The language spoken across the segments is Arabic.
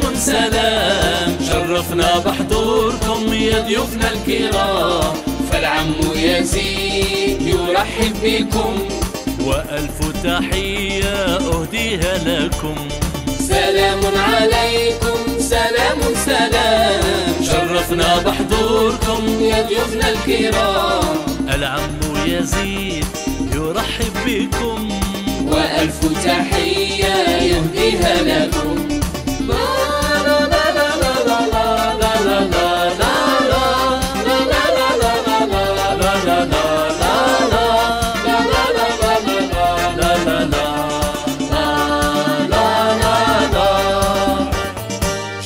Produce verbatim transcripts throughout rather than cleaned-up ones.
سلام سلام، شرفنا بحضوركم يا ضيوفنا الكرام، فالعمو يزيد يرحب بكم وألف تحية أهديها لكم. سلام عليكم سلام سلام، شرفنا بحضوركم يا ضيوفنا الكرام، العمو يزيد يرحب بكم وألف تحية يهديها لكم.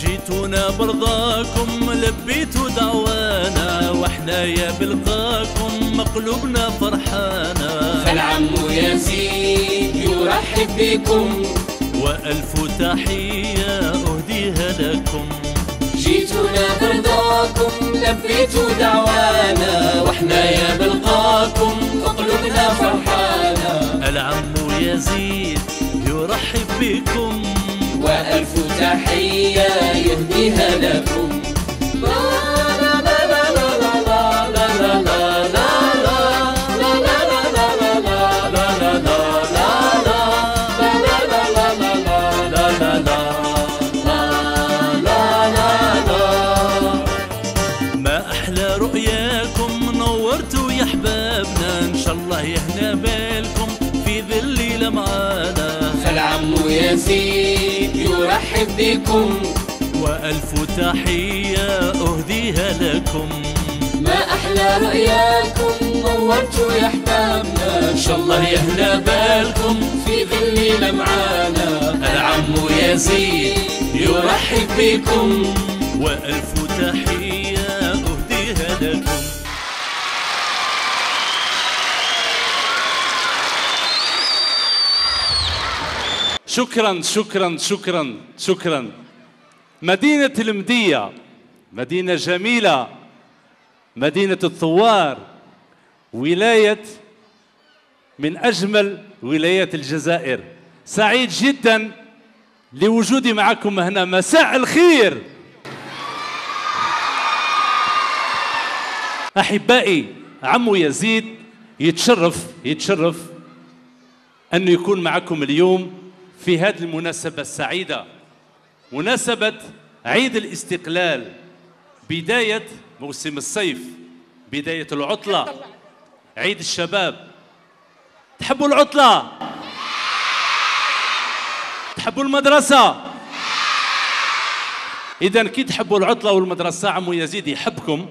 جيتونا برضاكم لبيتوا دعوانا، واحنا يا بلقاكم قلوبنا فرحانة، فالعمو يزيد يرحب بكم وألف تحية أهديها لكم. جيتونا برضاكم لبيتوا دعوانا، واحنا يا بلقاكم قلوبنا فرحانة، العمو يزيد يرحب بكم وألف تحية يهديها لكم. ما أحلى رؤياكم، نورتوا يا أحبابنا، إن شاء الله يهنا بالكم في ذي الليلة معانا، فالعمو يزيد يرحب بكم وألف تحية أهديها لكم. ما أحلى رؤياكم، نورتوا يا أحبابنا، إن شاء الله يهنا بالكم في ذي الليلة معانا، العمو يزيد يرحب بكم وألف تحية أهديها لكم. شكرا شكرا شكرا شكرا. مدينة المدية مدينة جميلة، مدينة الثوار، ولاية من أجمل ولايات الجزائر. سعيد جدا لوجودي معكم هنا. مساء الخير أحبائي. عمو يزيد يتشرف يتشرف أنه يكون معكم اليوم في هذه المناسبة السعيدة، مناسبة عيد الاستقلال، بداية موسم الصيف، بداية العطلة، عيد الشباب. تحبوا العطلة؟ تحبوا المدرسة؟ إذا كي تحبوا العطلة والمدرسة، عمو يزيد يحبكم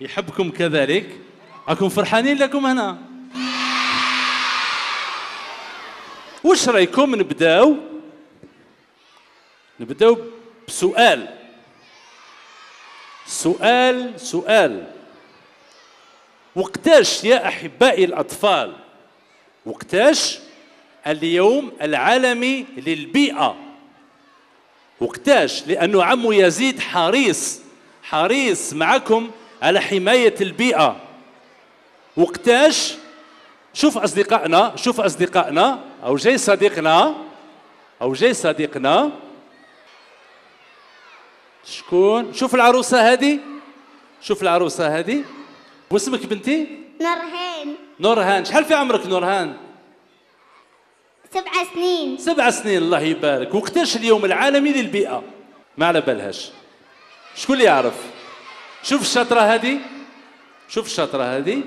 يحبكم كذلك. راكم فرحانين لكم هنا. واش رايكم نبداو نبداو بسؤال سؤال سؤال وقتاش يا أحبائي الأطفال، وقتاش اليوم العالمي للبيئة؟ وقتاش؟ لأنه عمو يزيد حريص حريص معكم على حماية البيئة. وقتاش؟ شوف أصدقائنا شوف أصدقائنا أو جاي صديقنا أو جاي صديقنا شكون؟ شوف العروسة هذه شوف العروسة هذه واسمك بنتي؟ نورهان. نورهان، شحال في عمرك نورهان؟ سبع سنين. سبع سنين، الله يبارك. وقتاش اليوم العالمي للبيئة؟ ما على بالهاش. شكون اللي يعرف؟ شوف الشطرة هذه شوف الشطرة هذه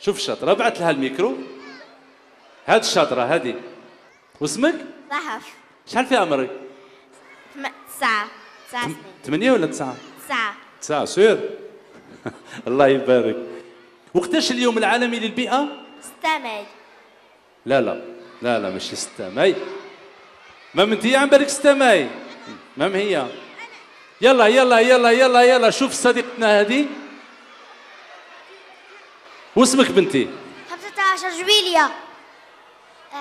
شوف الشطرة بعت لها الميكرو. هاد الشطرة هذه واسمك؟ رهف. شحال في عمرك؟ تسعة. تسعة سنين. ثمانية ولا تسعة؟ تسعة. تسعة سور؟ الله يبارك. وقتاش اليوم العالمي للبيئة؟ ستة ماي. لا لا لا لا ماشي ستة ماي. مام انت عم بالك ستة ماي. مام هي. يلا يلا يلا يلا يلا شوف صديقتنا هذه. واسمك بنتي؟ خمسة عشر جويلية.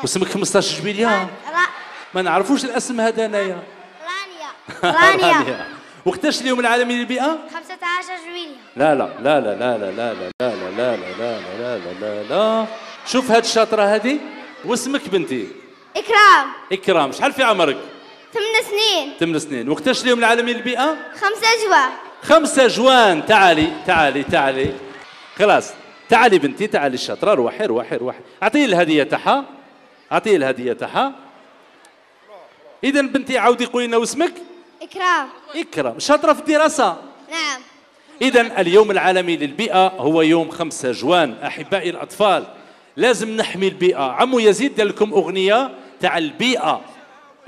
واسمك خمسة عشر جويلية؟ ما نعرفوش الاسم هذا انايا. رانيا. رانيا. وقتاش اليوم العالمي للبيئة؟ خمسة عشر جويلية. لا لا لا لا لا لا لا لا لا لا لا لا لا شوف هاد الشاطرة هذه واسمك بنتي؟ إكرام. إكرام، شحال في عمرك؟ ثمان سنين. ثمان سنين، وقتاش اليوم العالمي للبيئة؟ خمسة جوان. خمسة جوان. تعالي تعالي تعالي خلاص، تعالي بنتي، تعالي الشاطرة، روحي روحي روحي، أعطيه الهدية تاعها، أعطيه الهدية تاعها. إذا بنتي عاودي قولي لنا واسمك؟ إكرام. إكرام، شاطرة في الدراسة؟ نعم. إذا اليوم العالمي للبيئة هو يوم خمسة جوان، أحبائي الأطفال، لازم نحمي البيئة. عمو يزيد دار لكم أغنية تاع البيئة،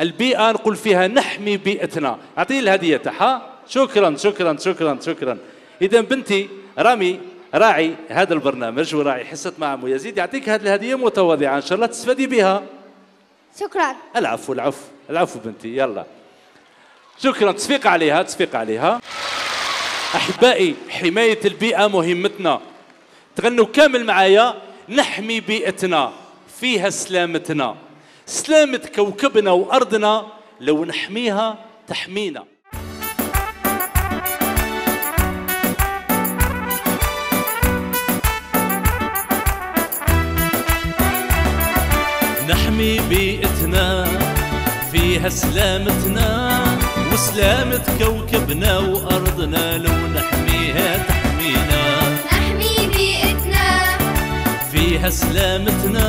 البيئة نقول فيها نحمي بيئتنا، أعطيه الهدية تاعها. شكرا شكرا شكرا شكرا. إذا بنتي رامي راعي هذا البرنامج وراعي حصة مع عمو يزيد، يعطيك هذه الهدية متواضعة إن شاء الله تستفادي بها. شكرا. العفو العفو العفو بنتي، يلا شكرا، تصفيق عليها تصفيق عليها. أحبائي حماية البيئة مهمتنا، تغنوا كامل معايا، نحمي بيئتنا فيها سلامتنا، سلامة كوكبنا وأرضنا لو نحميها تحمينا. نحمي بيئتنا فيها سلامتنا وسلامة كوكبنا وأرضنا لو نحميها تحمينا. نحمي بيئتنا فيها سلامتنا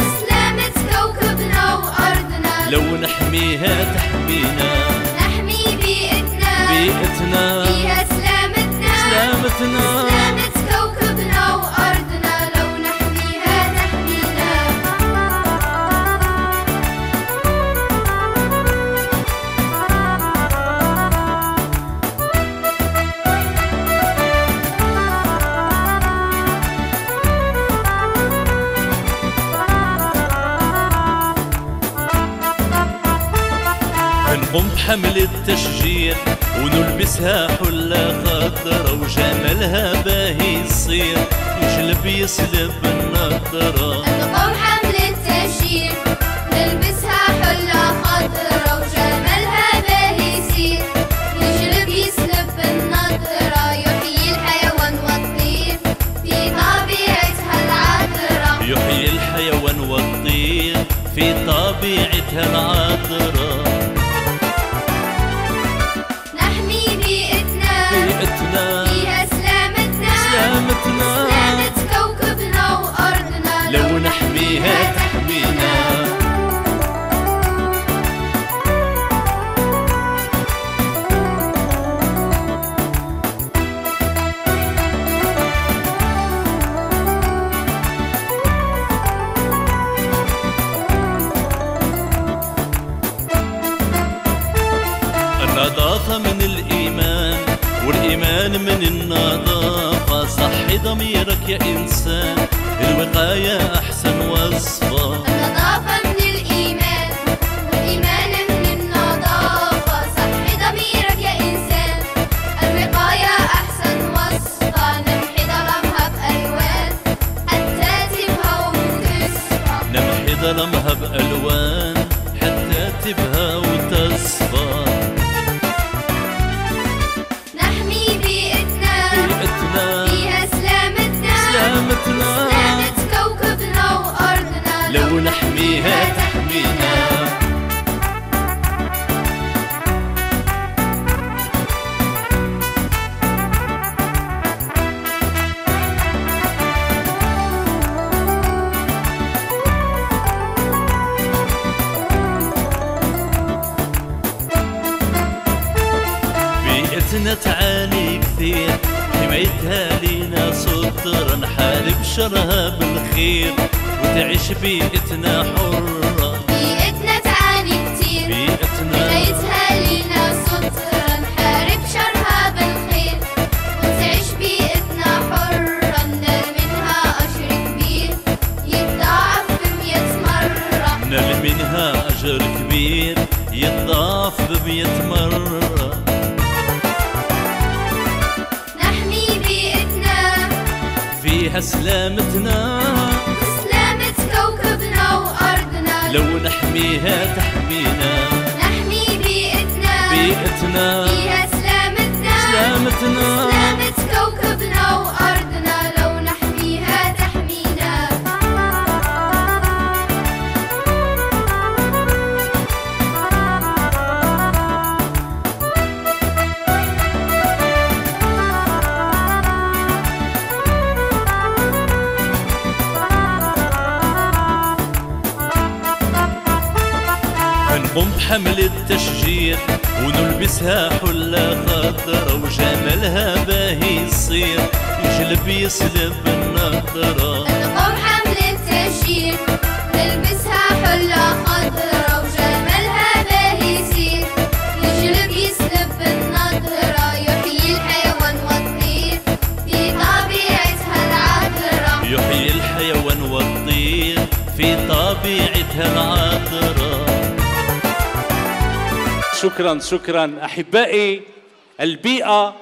وسلامة كوكبنا وأرضنا لو نحميها تحمينا. نحمي بيئتنا بيئتنا فيها سلامتنا سلامتنا سلامة كوكبنا وأرضنا لو نحميها تحمينا. نقوم بحمل التشجير ونلبسها حلة خضرا وجمالها باهي يصير يجلب يسلب النضرة. نقوم بحمل التشجير نلبسها حلة خضرا وجمالها باهي يصير يجلب يسلب النضرة. يحيي الحيوان والطير في طبيعتها العطرة. يحيي الحيوان والطير في طبيعتها العطرة. فيها سلامتنا سلامتنا سلامة كوكبنا وأرضنا لو نحميها تحمينا. النظافة من الإيمان والإيمان من النظافة. صحي ضميرك يا إنسان الوقاية أحسن وصفة. النظافة من الإيمان والإيمان من النظافة. صحي ضميرك يا إنسان الوقاية أحسن وصفة. نمحي ظلمها بألوان حتى تبهى وتصفى. نمحي ظلمها بألوان حتى تبهى وتصفى. سلامة كوكبنا وأرضنا لو نحميها تحمينا. بيئتنا تعاني كثير حمايتها لينا سطر. نحارب شرها بالخير وتعيش بيئتنا حرة. بيئتنا تعاني كتير حمايتها لينا سطر. نحارب شرها بالخير وتعيش بيئتنا حرة. نال منها أجر كبير يتضاعف بمية مرة. نال منها أجر كبير يتضاعف بمية مرة. فيها سلامتنا سلامة كوكبنا وأرضنا لو نحميها تحمينا. نحمي بيئتنا بيئتنا فيها سلامتنا سلامتنا سلامة كوكبنا وأرضنا لو نحميها تحمينا. قم بحمل التشجير ونلبسها حلة خضرا وجمالها باهي يصير يجلب يسلب النضرة. قم بحمل التشجير نلبسها حلة خضرا وجمالها باهي يصير يجلب يسلب النضرة. يحيي الحيوان والطير في طبيعتها العطرة. يحيي الحيوان والطير في طبيعتها العطرة. شكرا شكرا أحبائي. البيئة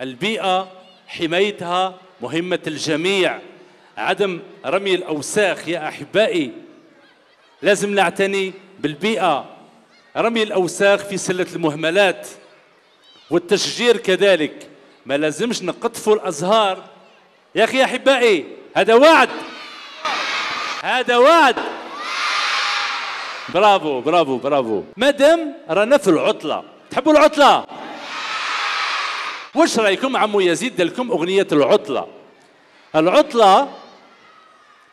البيئة حمايتها مهمة الجميع، عدم رمي الأوساخ يا أحبائي، لازم نعتني بالبيئة. رمي الأوساخ في سلة المهملات والتشجير كذلك، ما لازمش نقطفوا الأزهار يا أخي يا أحبائي. هذا وعد، هذا وعد. برافو برافو برافو. مادام رانا في العطلة، تحبوا العطلة؟ واش رايكم عمو يزيد دار لكم أغنية العطلة؟ العطلة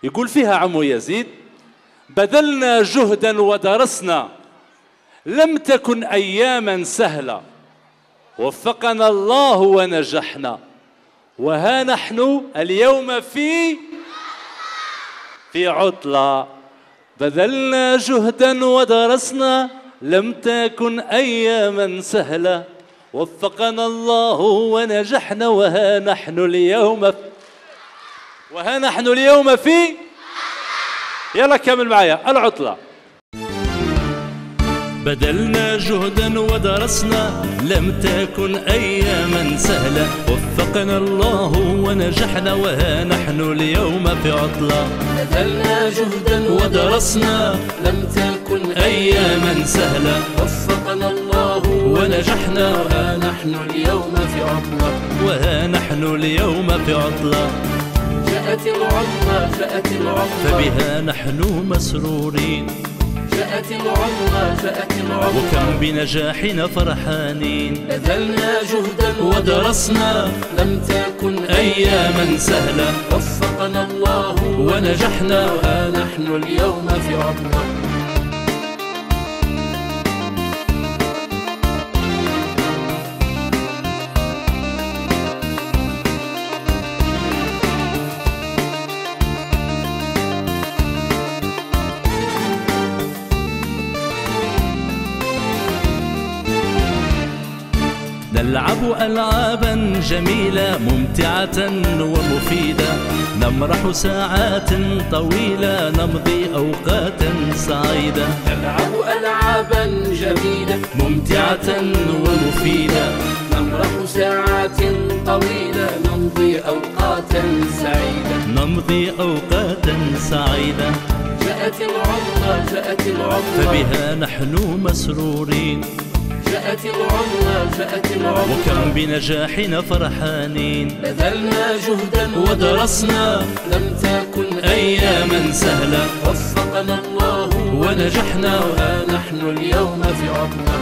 يقول فيها عمو يزيد: بذلنا جهدا ودرسنا، لم تكن أياما سهلة، وفقنا الله ونجحنا، وها نحن اليوم في في عطلة. بذلنا جهدا ودرسنا، لم تكن أياما سهلة، وفقنا الله ونجحنا، وها نحن اليوم في وها نحن اليوم في يلا كمل معايا العطلة. بذلنا جهدا ودرسنا، لم تكن أياما سهلة، وفقنا الله ونجحنا، وها نحن اليوم في عطلة. بذلنا جهدا ودرسنا، لم تكن أياما سهلة، وفقنا الله ونجحنا، وها نحن اليوم في عطلة. وها نحن اليوم في عطلة. جاءت العطلة جاءت العطلة فبها نحن مسرورين. جاءت العطلة جاءت العطلة وكم بنجاحنا فرحانين. بذلنا جهدا ودرسنا، لم تكن أياما سهلة، وفقنا الله ونجحنا، وها نحن اليوم في عطلة. نلعب ألعابا جميلة ممتعة ومفيدة، نمرح ساعات طويلة، نمضي أوقاتا سعيدة. نلعب ألعابا جميلة ممتعة ومفيدة، نمرح ساعات طويلة، نمضي أوقاتا سعيدة. نمضي أوقاتا سعيدة. جاءت العطلة جاءت العطلة فبها نحن مسرورين. جاءت العطلة جاءت العطلة وكم بنجاحنا فرحانين. بذلنا جهدا ودرسنا، لم تكن أياما سهلة، وفقنا الله ونجحنا، وها نحن اليوم في عطلة.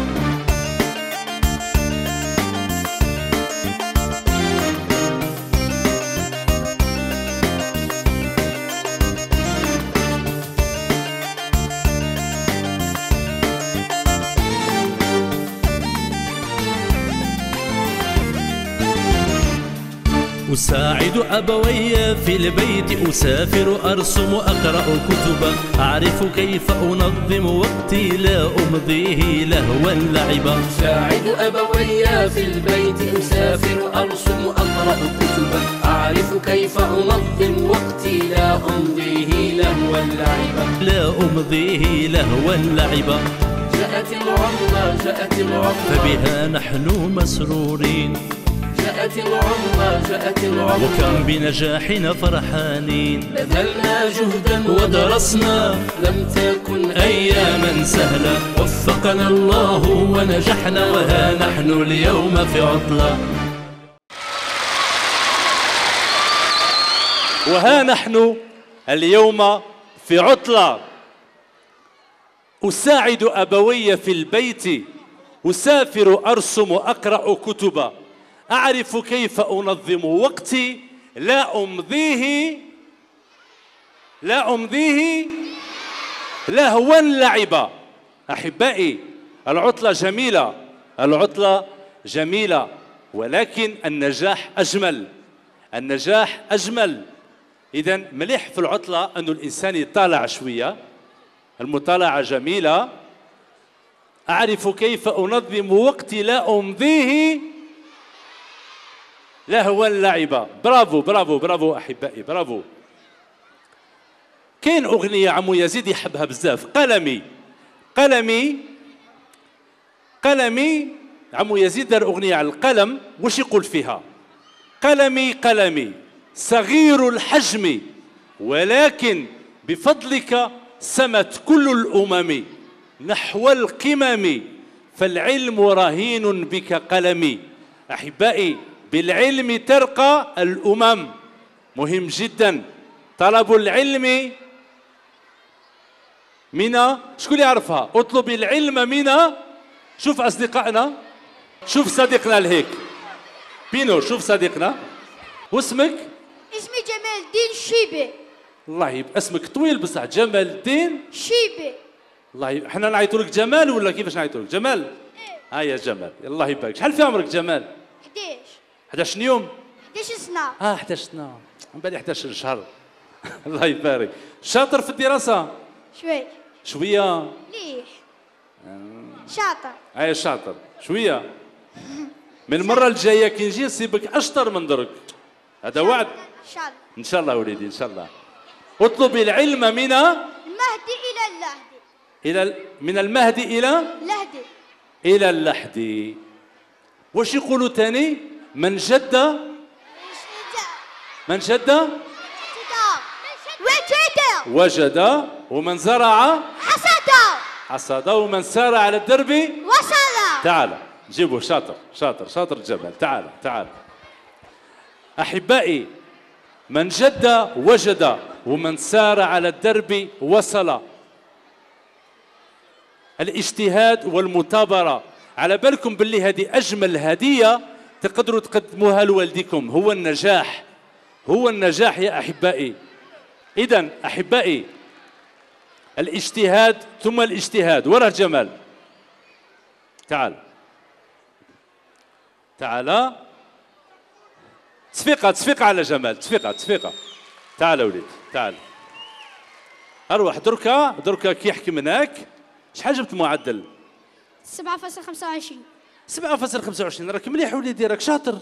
أساعد أبوي في البيت، أسافر أرسم أقرأ كتبا، أعرف كيف أنظم وقتي، لا أمضيه لهوا لعبا. أساعد أبوي في البيت، أسافر أرسم أقرأ كتبا، أعرف كيف أنظم وقتي، لا أمضيه لهوا لعبا. لا أمضيه لهوا لعبا. جاءت العطلة جاءت العطلة فبها نحن مسرورين. جاءت العطلة جاءت العطلة وكم بنجاحنا فرحانين. بذلنا جهدا ودرسنا، لم تكن أياما سهلة، وفقنا الله ونجحنا، وها نحن اليوم في عطلة. وها نحن اليوم في عطلة. أساعد أبوي في البيت، أسافر أرسم أقرأ كتبا، أعرف كيف أنظم وقتي، لا أمضيه لا أمضيه لهوا لعبا. أحبائي، العطلة جميلة، العطلة جميلة، ولكن النجاح أجمل، النجاح أجمل. إذا مليح في العطلة أنه الإنسان يطالع شوية، المطالعة جميلة. أعرف كيف أنظم وقتي لا أمضيه لهوا اللعبة. برافو برافو برافو أحبائي، برافو. كاين أغنية عمو يزيد يحبها بزاف، قلمي قلمي قلمي. عمو يزيد دار أغنية على القلم، واش يقول فيها؟ قلمي قلمي صغير الحجم ولكن بفضلك سمت كل الأمم نحو القمم فالعلم رهين بك قلمي. أحبائي، بالعلم ترقى الأمم، مهم جدا طلب العلم. من شكون يعرفها؟ اطلب العلم من، شوف أصدقائنا، شوف صديقنا لهيك بينو، شوف صديقنا، واسمك؟ اسمي جمال الدين الشيبي. الله يبارك، اسمك طويل بصح، جمال الدين الشيبي. الله يبارك، حنا نعيطوا لك جمال ولا كيفاش نعيطوا لك؟ جمال؟ ايه. ها يا جمال، الله يبارك، شحال في عمرك جمال؟ احداش. احداش يوم؟ احداش سنة. اه احداش سنة، من بعد احداش شهر. الله يبارك، شاطر في الدراسة؟ شوية. شوية؟ مليح. شاطر. ايه شاطر، شوية. من المرة الجاية كي نجي نصيبك أشطر من درك، هذا وعد. إن شاء الله إن شاء الله وليدي، إن شاء الله. اطلبي العلم من المهدي إلى اللحدي. إلى ال... من المهدي إلى اللحدي. إلى اللحدي. واش يقولوا تاني؟ من جد من جد وجد وجد، ومن زرع حصد حصد، ومن سار على الدرب وصل. تعال جيبوه، شاطر شاطر شاطر الجبل، تعال تعال. أحبائي، من جد وجد، ومن سار على الدرب وصل. الاجتهاد والمثابرة. على بالكم باللي هذه أجمل هدية تقدروا تقدموها لوالديكم، هو النجاح، هو النجاح يا أحبائي. إذا أحبائي، الاجتهاد ثم الاجتهاد. وراه جمال، تعال تعال. تصفيقة تصفيقة على جمال، تصفيقة تصفيقة. تعال وليد تعال. أروح دركا دركا كي يحكي منك. شحال جبت معدل؟ سبعة فاصل خمسة وعشرين. سبعة فاصل خمسة وعشرين، راك مليح وليدي، راك شاطر.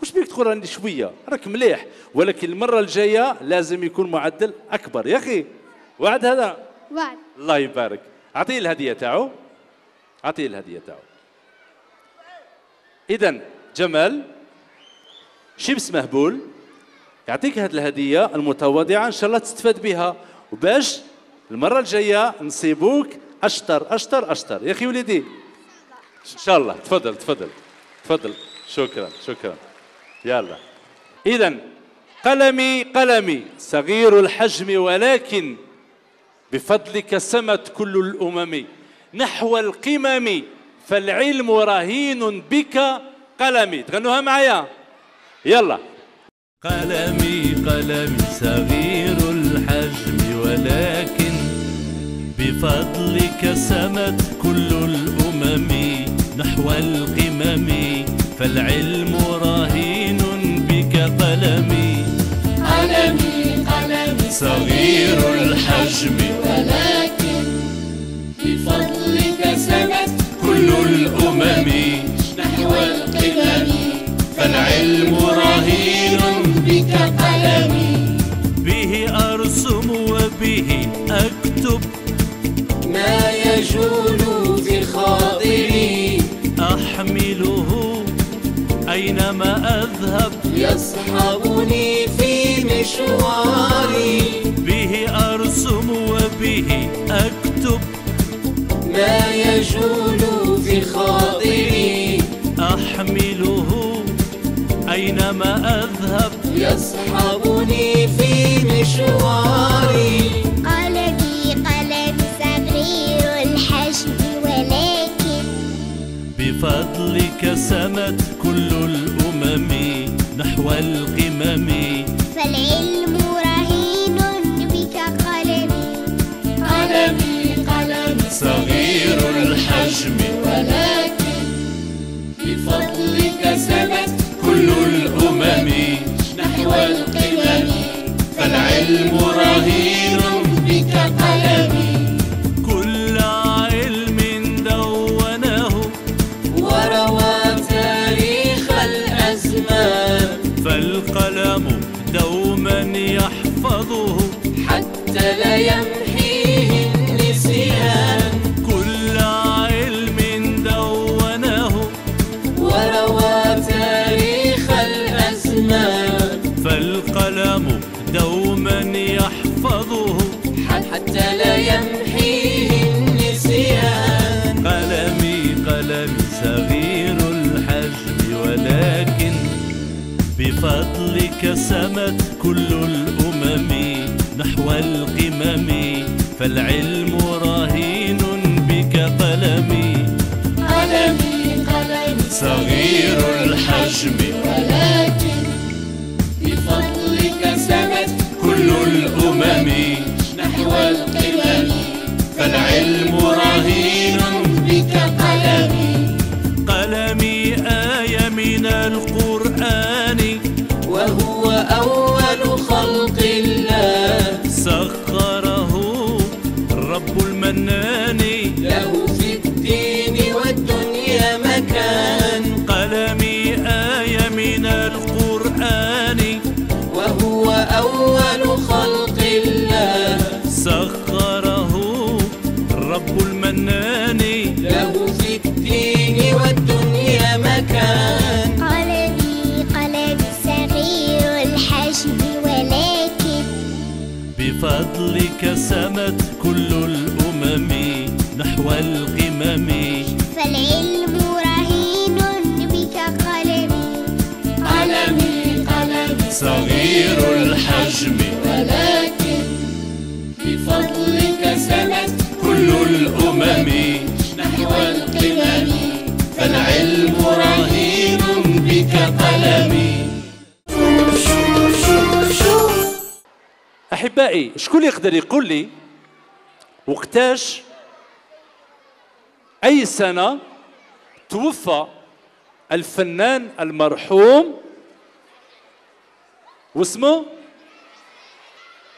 واش بيك تقول راني شوية؟ راك مليح، ولكن المرة الجاية لازم يكون معدل أكبر يا أخي. وعد هذا؟ وعد. الله يبارك، أعطيه الهدية تاعو، أعطيه الهدية تاعو. إذا جمال شيبس مهبول يعطيك هذه الهدية المتواضعة، إن شاء الله تستفاد بها، وباش المرة الجاية نصيبوك أشطر أشطر أشطر يا أخي وليدي. إن شاء الله، تفضل تفضل تفضل، شكرا شكرا، يلا. إذا قلمي قلمي صغير الحجم ولكن بفضلك سمت كل الأمم نحو القمم فالعلم رهين بك قلمي. تغنوها معايا، يلا. قلمي قلمي صغير الحجم ولكن بفضلك سمت كل الأمم نحو القمم فالعلم رهين بك قلمي. قلمي قلمي صغير الحجم ولكن بفضلك سمت كل الأمم نحو القمم فالعلم رهين بك قلمي. به أرسم وبه أكتب ما يجول في خاطري، أحمله أينما أذهب يصحبني في مشواري. به أرسم وبه أكتب ما يجول في خاطري، أحمله أينما أذهب يصحبني في مشواري. قلمي قلمي صغير الحجم ولكن بفضلك سمت كل الأمم نحو القمم فالعلم رهين بك قلمي. قلمي قلمي صغير كذبت كل الأمم نحو القمم، فالعلم رهين بك قلمي. كل علم دونه وروى تاريخ الأزمان، فالقلم دوما يحفظه حتى لا يمحى. فالقلم دوما يحفظه حتى لا يمحيه النسيان. قلمي قلمي صغير الحجم، ولكن بفضلك سمت كل الأمم نحو القمم، فالعلم رهين بك قلمي. قلمي قلمي صغير الحجم، ولكن بفضلك سمت كل الأمم نحو القمم، فالعلم رهين بك قلمي. قلمي آية من القرآن، وهو أول خلق الله، سخره رب المنان، له في الدين والدنيا مكان. قلمي آية من القرآن، وهو أول خلق الله، سخره رب المنان، له في الدين والدنيا مكان. قلمي قلمي صغير الحجم، ولكن بفضلك سمت كل الأمم نحو القمم، فالعلم رهين بك قلمي. قلمي قلمي صغير الحجم، ولكن بفضلك سمت كل الأمم نحو القمم، فالعلم رهين بك قلمي. أحبائي، شكون يقدر يقول لي وقتاش أي سنة توفى الفنان المرحوم واسمه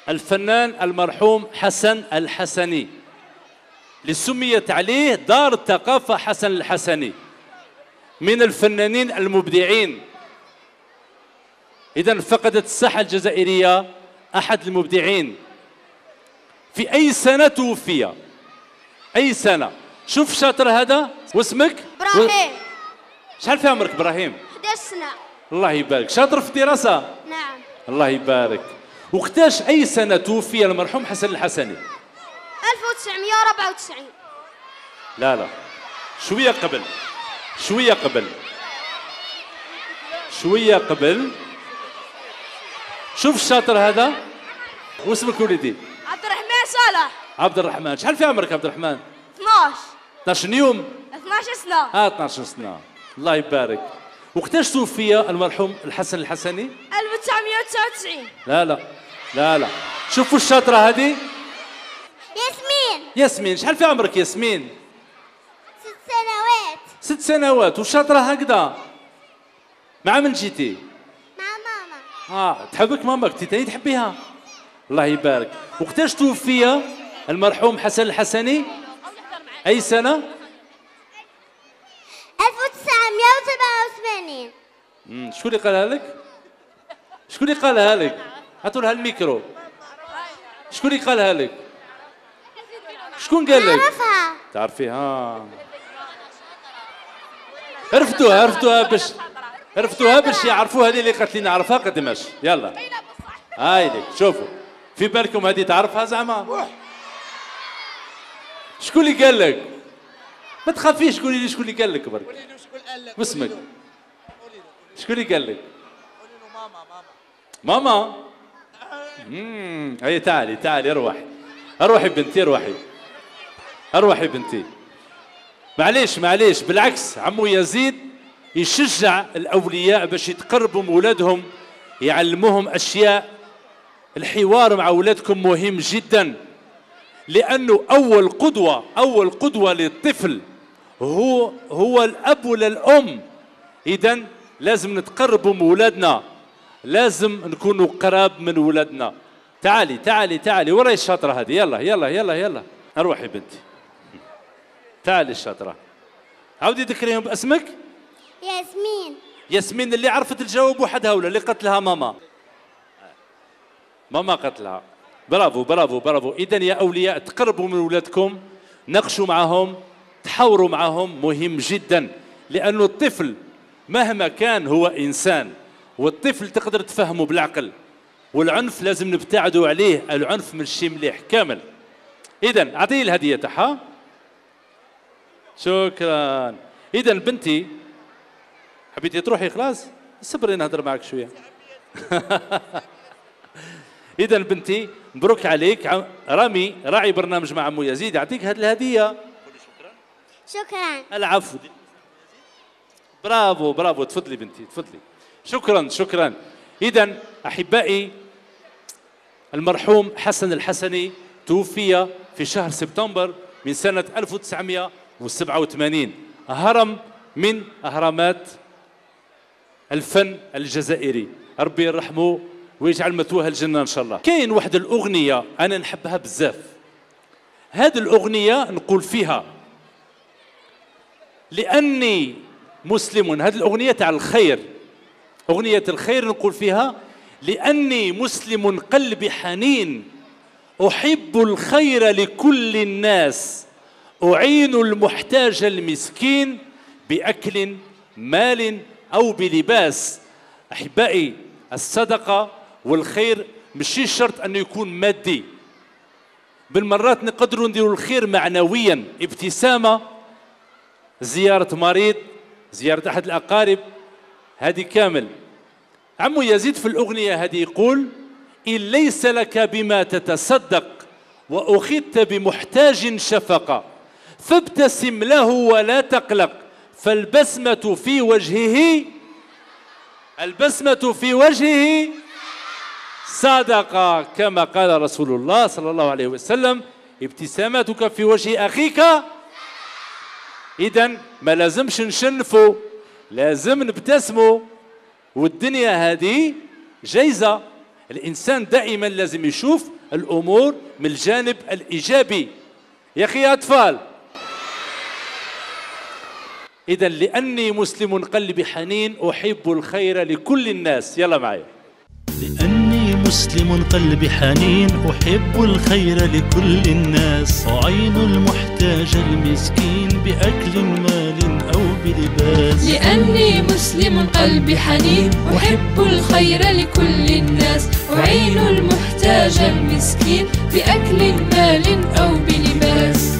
الفنان المرحوم حسن الحسني، اللي سميت عليه دار الثقافة حسن الحسني، من الفنانين المبدعين. إذن فقدت الساحة الجزائرية أحد المبدعين. في أي سنة توفي؟ أي سنة؟ شوف شاطر هذا. واسمك؟ ابراهيم. و... شحال في عمرك ابراهيم؟ إحدى عشر سنة. الله يبارك. شاطر في الدراسة؟ نعم. الله يبارك. وقتاش أي سنة توفي المرحوم حسن الحسني؟ ألف وتسعمئة وأربعة وتسعين. لا لا، شوية قبل، شوية قبل، شوية قبل. شوف الشاطر هذا. واسمك وليدي؟ عبد الرحمن صالح. عبد الرحمن. شحال في عمرك عبد الرحمن؟ اثناش. اثناش يوم؟ اثناش سنة. اه اثناش سنة. الله يبارك. وقتاش توفي المرحوم الحسن الحسني؟ ألف وتسعمئة وتسعة وتسعين. لا لا لا لا، شوفوا الشاطرة هذه. ياسمين. ياسمين، شحال في عمرك ياسمين؟ ست سنوات. ست سنوات، والشاطرة هكذا. مع من جيتي؟ مع ماما. اه تحبك ماما، كنتي تاني تحبيها. الله يبارك. وقتاش توفي المرحوم حسن الحسني؟ أي سنة؟ ألف وتسعمئة وسبعة وثمانين. امم شكون اللي قالها لك؟ شكون اللي قالها لك؟ عطوا لها الميكرو. شكون اللي قالها لك؟ شكون قال لك؟ تعرفها؟ تعرفيها؟ عرفتوها عرفتوها باش عرفتوها باش يعرفوا. هذه اللي قالت لي نعرفها قد ماش. يلا هايديك، شوفوا في بالكم هذه تعرفها زعما. شكون اللي قال لك؟ ما تخافيش، قولي لي شكون اللي قال لك برك. قولي له شكون قال لك. واسمك؟ شكون اللي قال لك؟ قولي له ماما. ماما ماما؟ امم هيا تعالي تعالي، اروحي اروحي بنتي، اروحي اروحي بنتي. معليش معليش، بالعكس عمو يزيد يشجع الاولياء باش يتقربوا من ولادهم، يعلموهم اشياء. الحوار مع ولادكم مهم جدا، لأنه أول قدوة أول قدوة للطفل هو هو الأب ولا الأم. إذن لازم نتقربوا من ولادنا، لازم نكونوا قراب من ولادنا. تعالي تعالي تعالي وراي الشاطره هذه، يلا يلا يلا يلا روحي بنتي، تعالي الشاطره. عاودي ذكريهم باسمك. ياسمين. ياسمين اللي عرفت الجواب وحدها ولا اللي قتلها ماما؟ ماما قتلها. برافو برافو برافو. اذا يا اولياء تقربوا من ولادكم، ناقشوا معهم، تحاوروا معهم، مهم جدا، لانه الطفل مهما كان هو انسان، والطفل تقدر تفهمه بالعقل، والعنف لازم نبتعدوا عليه، العنف من شي مليح كامل. اذا اعطيه الهديه تاعها. شكرا. اذا بنتي حبيتي تروحي خلاص؟ صبري نهضر معك شويه. اذا بنتي مبروك عليك، رامي راعي برنامج مع عمو يزيد يعطيك هذه الهديه. شكرا. شكرا. العفو. برافو برافو. تفضلي بنتي تفضلي. شكرا شكرا. اذا احبائي، المرحوم حسن الحسني توفي في شهر سبتمبر من سنه ألف وتسعمئة وسبعة وثمانين، هرم من اهرامات الفن الجزائري، ربي يرحمه ويجعل مثواها الجنه ان شاء الله. كاين واحد الاغنيه انا نحبها بزاف، هذه الاغنيه نقول فيها لاني مسلم، هذه الاغنيه تاع الخير، اغنيه الخير، نقول فيها لاني مسلم قلبي حنين، احب الخير لكل الناس، اعين المحتاج المسكين باكل مال او بلباس. احبائي، الصدقه والخير ماشي شرط انه يكون مادي، بالمرات نقدروا نديروا الخير معنويا، ابتسامه، زياره مريض، زياره احد الاقارب، هذه كامل. عمو يزيد في الاغنيه هذه يقول: ان ليس لك بما تتصدق واخذت بمحتاج شفقه، فابتسم له ولا تقلق، فالبسمه في وجهه، البسمه في وجهه صدقه، كما قال رسول الله صلى الله عليه وسلم: ابتسامتك في وجه اخيك. اذا ما لازمش نشنفوا، لازم نبتسموا، والدنيا هذه جايزه، الانسان دائما لازم يشوف الامور من الجانب الايجابي. يا اخي يا اطفال، اذا لاني مسلم قلبي حنين، احب الخير لكل الناس. يلا معايا. لاني مسلم قلبي حنين، احب الخير لكل الناس، اعين المحتاج المسكين باكل مال او بلباس. لاني مسلم قلبي حنين، احب الخير لكل الناس، اعين المحتاج المسكين باكل مال او بلباس.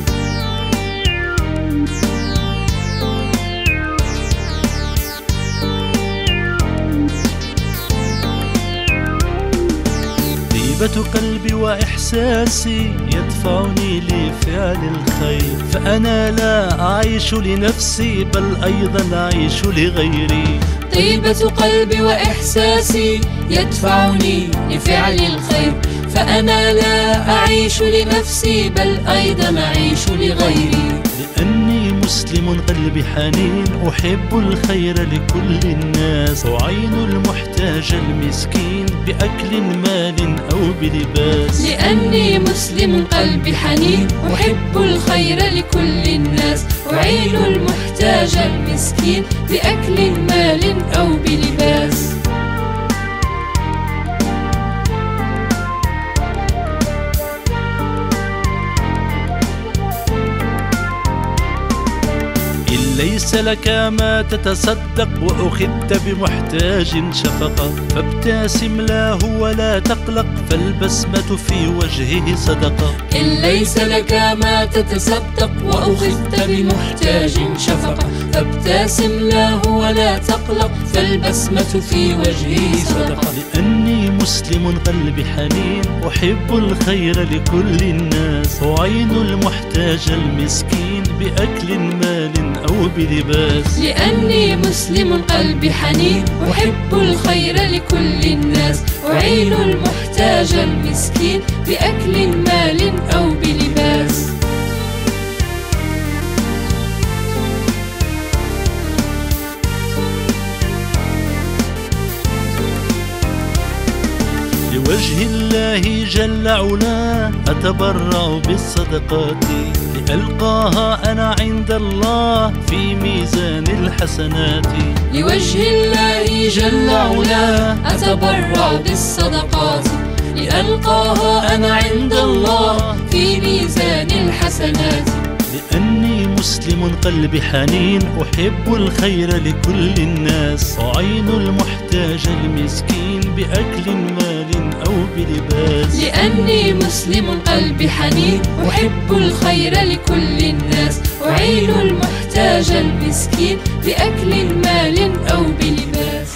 طيبة قلبي وإحساسي يدفعني لفعل الخير، فأنا لا أعيش لنفسي بل أيضا أعيش لغيري. طيبة قلبي وإحساسي يدفعني لفعل الخير، فأنا لا أعيش لنفسي بل أيضا أعيش لغيري. لأني مسلم قلبي حنين، أحب الخير لكل الناس، أعين المحتاج المسكين بأكل مال أو بلباس. لأني مسلم قلبي حنين، أحب الخير لكل الناس، أعين المحتاج المسكين بأكل مال أو بلباس. ليس لك ما تتصدق وأخذت بمحتاج شفقة، فابتسم له ولا تقلق، فالبسمة في وجهه صدقة. إن ليس لك ما تتصدق وأخذت بمحتاج شفقة، فابتسم له ولا تقلق، فالبسمة في وجهه صدقة. لأني مسلم قلبي حنين، أحب الخير لكل الناس، أعين المحتاج المسكين بأكل مال أو بلباس. لأني مسلم قلبي حنين، أحب الخير لكل الناس، أعين المحتاج المسكين بأكل مال أو بلباس. جل علاه أتبرأ بالصدقات لألقاها أنا عند الله في ميزان الحسنات. لوجه الله جل علاه أتبرأ بالصدقات لألقاها أنا عند الله في ميزان الحسنات. لأني مسلم قلبي حنين أحب الخير لكل الناس، أعين المحتاج المسكين بأكل مال أو بلباس. لأني مسلم قلبي حنين أحب الخير لكل الناس، أعين المحتاج المسكين بأكل مال أو بلباس.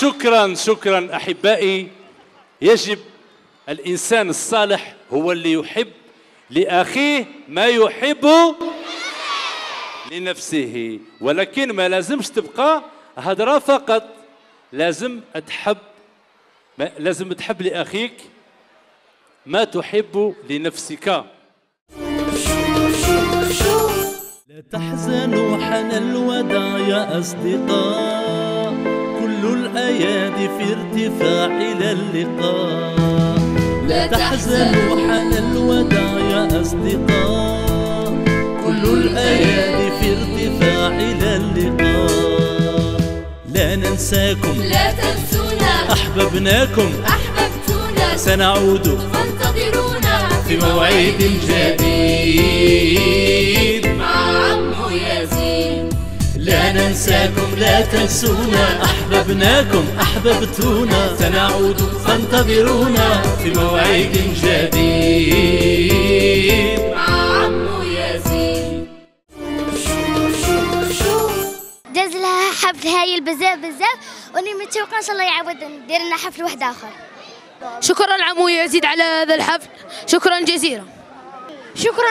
شكرا شكرا أحبائي. يجب الإنسان الصالح هو اللي يحب لأخيه ما يحب لنفسه، ولكن ما لازمش تبقى هدرة فقط، لازم تحب لازم تحب لأخيك ما تحب لنفسك. لا تحزنوا حان الوداع يا أصدقاء، كل الأيادي في ارتفاع إلى اللقاء. لا تحزنوا حان الوداع يا أصدقاء، كل الأيادي في ارتفاع إلى اللقاء. لا ننساكم لا تنسونا، أحببناكم أحببتونا، سنعود فانتظرونا في موعد جديد مع عمو يزيد. لا ننساكم لا تنسونا، أحببناكم أحببتونا، سنعود فانتظرونا في موعد جديد مع عمو يزيد. داز لها حفل هايل بزاف بزاف، واني متشوقة إن شاء الله يعاود ندير لنا حفل واحد آخر. شكرا لعمو يزيد على هذا الحفل، شكرا جزيلا. شكرا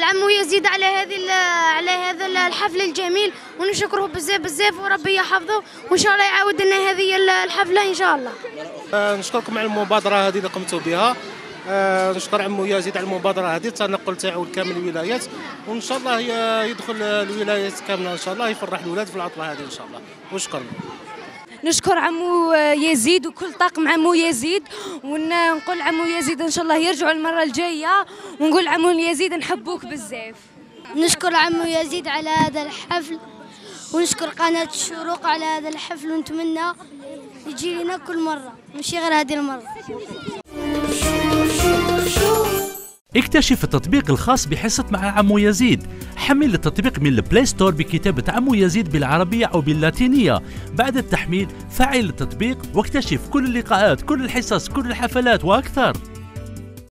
لعمو يزيد على هذه على هذا الحفل الجميل، ونشكره بزاف بزاف وربي يحفظه، وان شاء الله يعاود لنا هذه الحفله ان شاء الله. نشكركم على المبادره هذه اللي قمتوا بها، نشكر عمو يزيد على المبادره هذه، التنقل تاعو لكامل الولايات، وان شاء الله يدخل الولايات كامله ان شاء الله، يفرح الولاد في العطله هذه ان شاء الله. وشكرنا. نشكر عمو يزيد وكل طاقم عمو يزيد، ونقول عمو يزيد ان شاء الله يرجعوا المره الجايه، ونقول عمو يزيد نحبوك بزاف. نشكر عمو يزيد على هذا الحفل، ونشكر قناه الشروق على هذا الحفل، ونتمنى يجي لنا كل مره ماشي غير هذه المره. اكتشف التطبيق الخاص بحصة مع عمو يزيد. حمل التطبيق من البلاي ستور بكتابة عمو يزيد بالعربية أو باللاتينية. بعد التحميل فعل التطبيق واكتشف كل اللقاءات، كل الحصص، كل الحفلات وأكثر.